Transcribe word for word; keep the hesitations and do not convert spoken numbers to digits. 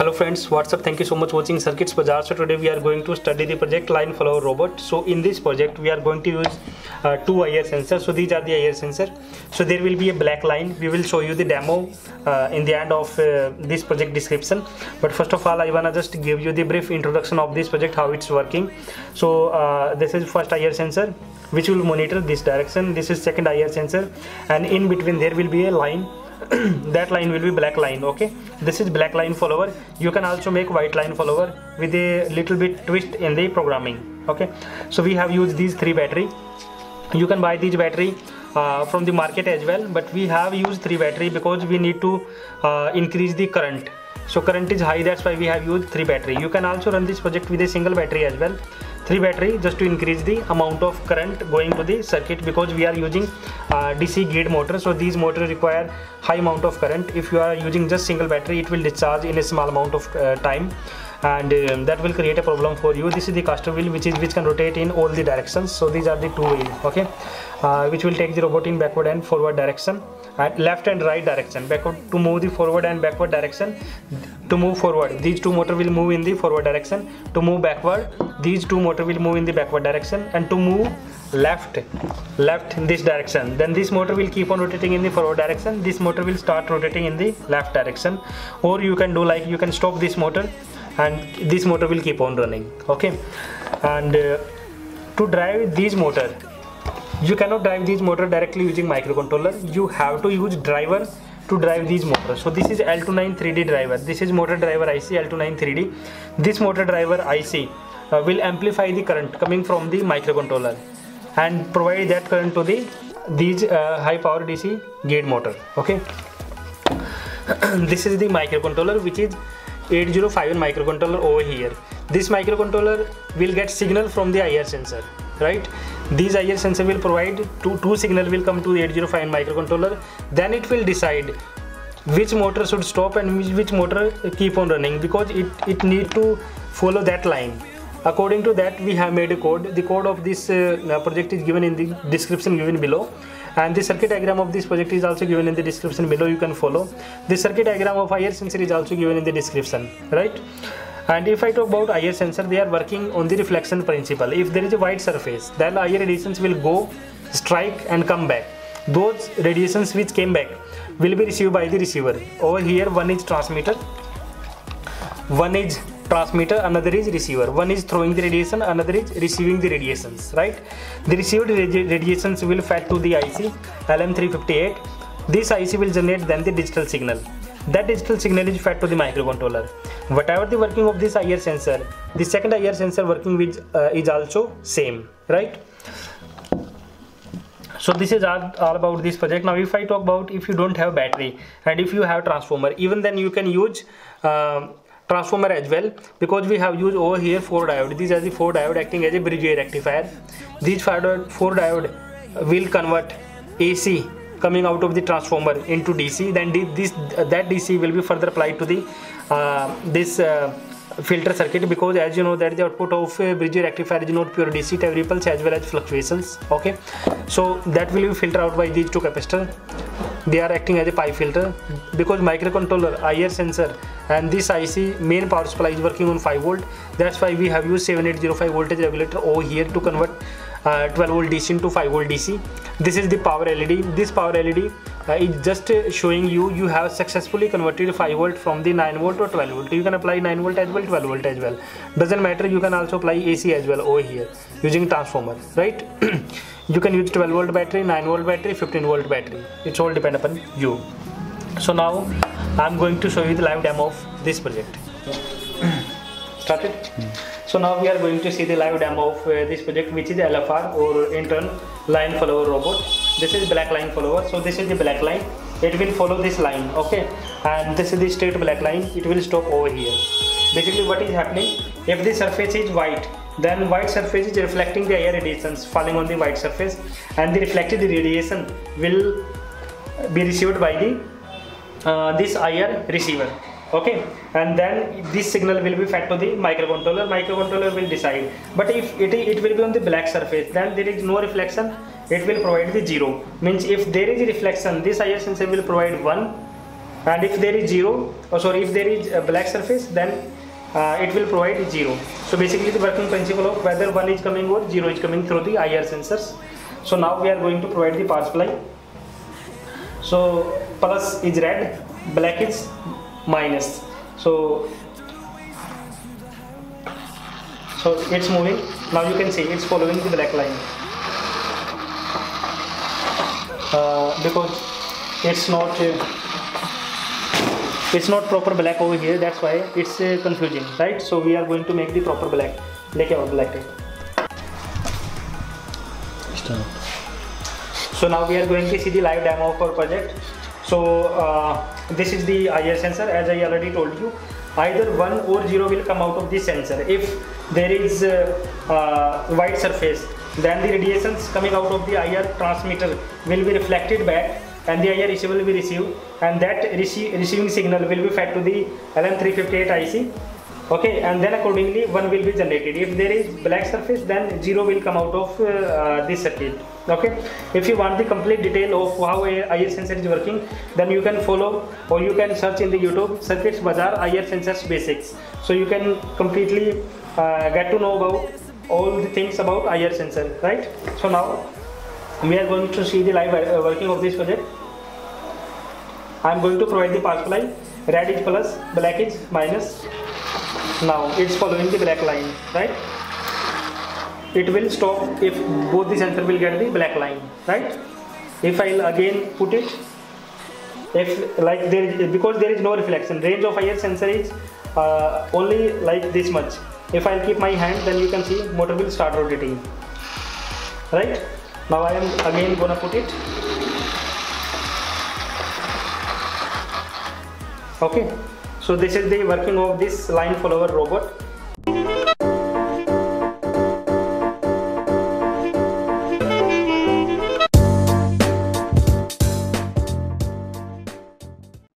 Hello friends, what's up? Thank you so much for watching Circuits Bazaar. So today we are going to study the project line follower robot. So in this project we are going to use uh, two I R sensors. So these are the I R sensors. So there will be a black line. We will show you the demo uh, in the end of uh, this project description. But first of all, I wanna just give you the brief introduction of this project, how it's working. So uh, this is first I R sensor, which will monitor this direction. This is second I R sensor, and in between there will be a line. That line will be black line. Okay, this is black line follower. You can also make white line follower with a little bit twist in the programming. Okay, so we have used these three battery. You can buy these battery uh, from the market as well, but we have used three battery because we need to uh, increase the current. So current is high, that's why we have used three battery. You can also run this project with a single battery as well. Three battery just to increase the amount of current going to the circuit, because we are using uh, D C grid motor. So these motors require high amount of current. If you are using just single battery, it will discharge in a small amount of uh, time, and um, that will create a problem for you. This is the caster wheel, which is which can rotate in all the directions. So these are the two wheels, okay, uh, which will take the robot in backward and forward direction, at left and right direction. Backward to move the forward and backward direction. To move forward, these two motor will move in the forward direction. To move backward, these two motor will move in the backward direction. And to move left, left in this direction, then this motor will keep on rotating in the forward direction. This motor will start rotating in the left direction. Or you can do like, you can stop this motor, and this motor will keep on running. Okay, and uh, to drive these motor, you cannot drive these motor directly using microcontroller. You have to use driver to drive these motors. So this is L two ninety-three D driver. This is motor driver I C L two ninety-three D. This motor driver I C uh, will amplify the current coming from the microcontroller and provide that current to the these uh, high power D C gate motor. Okay. This is the microcontroller, which is eight zero five one microcontroller over here. This microcontroller will get signal from the I R sensor, right? These I R sensor will provide two, two signal will come to eight zero five one microcontroller. Then it will decide which motor should stop and which, which motor keep on running, because it, it need to follow that line. According to that, we have made a code. The code of this uh, project is given in the description given below. And the circuit diagram of this project is also given in the description below. You can follow. The circuit diagram of I R sensor is also given in the description, right? And if I talk about I R sensor, they are working on the reflection principle. If there is a wide surface, then I R radiations will go, strike and come back. Those radiations which came back will be received by the receiver. Over here, one is transmitter, one is transmitter, another is receiver. One is throwing the radiation, another is receiving the radiations, right? The received radi radiations will fed to the I C L M three fifty-eight. This I C will generate then the digital signal. That digital signal is fed to the microcontroller. Whatever the working of this I R sensor, the second I R sensor working with uh, is also same, right? So this is all, all about this project. Now if I talk about, if you don't have battery and if you have transformer, even then you can use uh, transformer as well, because we have used over here four diode. These are the four diode acting as a bridgeway rectifier. These four diode, four diode will convert A C coming out of the transformer into D C. Then this that D C will be further applied to the uh, this uh, filter circuit, because as you know that the output of a bridgeway rectifier is not pure D C. It have ripples as well as fluctuations. Okay, so that will be filtered out by these two capacitors. They are acting as a pi filter, because microcontroller, I R sensor and this I C main power supply is working on five volt. That's why we have used seven eight zero five voltage regulator over here to convert uh, twelve volt D C into five volt D C. This is the power L E D. This power L E D uh, is just uh, showing you you have successfully converted five volt from the nine volt or twelve volt. You can apply nine volt as well, twelve volt as well. Doesn't matter. You can also apply A C as well over here using transformer, right? You can use twelve volt battery, nine volt battery, fifteen volt battery. It's all depend upon you. So now I'm going to show you the live demo of this project. Started? Mm. So now we are going to see the live demo of uh, this project, which is L F R or internal line follower robot. This is black line follower. So this is the black line. It will follow this line. Okay. And this is the straight black line. It will stop over here. Basically what is happening, if the surface is white, then white surface is reflecting the I R radiations falling on the white surface, and the reflected radiation will be received by the uh, this I R receiver. Okay, and then this signal will be fed to the microcontroller. Microcontroller will decide. But if it, it will be on the black surface, then there is no reflection. It will provide the zero. Means if there is a reflection, this I R sensor will provide one. and if there is zero, oh sorry, if there is a black surface, then uh, it will provide zero. So basically the working principle of whether one is coming or zero is coming through the I R sensors. So now we are going to provide the power supply. So plus is red, black is minus. So so it's moving. Now you can see it's following the black line uh, because it's not uh, it's not proper black over here. That's why it's uh, confusing, right? So we are going to make the proper black. Like our black. So now we are going to see the live demo of our project. So uh, this is the I R sensor. As I already told you, either one or zero will come out of the sensor. If there is a uh, white surface, then the radiations coming out of the I R transmitter will be reflected back, and the I R receiver will be received, and that rece receiving signal will be fed to the L M three fifty-eight I C. Okay, and then accordingly one will be generated. If there is black surface, then zero will come out of uh, uh, this circuit. Okay, if you want the complete detail of how I R sensor is working, then you can follow or you can search in the YouTube Circuits Bazaar I R sensors basics. So you can completely uh, get to know about all the things about I R sensor, right? So now we are going to see the live uh, working of this project. I am going to provide the power supply. Red is plus, black is minus. Now it's following the black line, right? It will stop if both the sensor will get the black line, right? If I'll again put it, if like there is, because there is no reflection, range of I R sensor is uh, only like this much. If I'll keep my hand, then you can see motor will start rotating, right? Now I am again gonna put it. Okay. So this is the working of this line follower robot.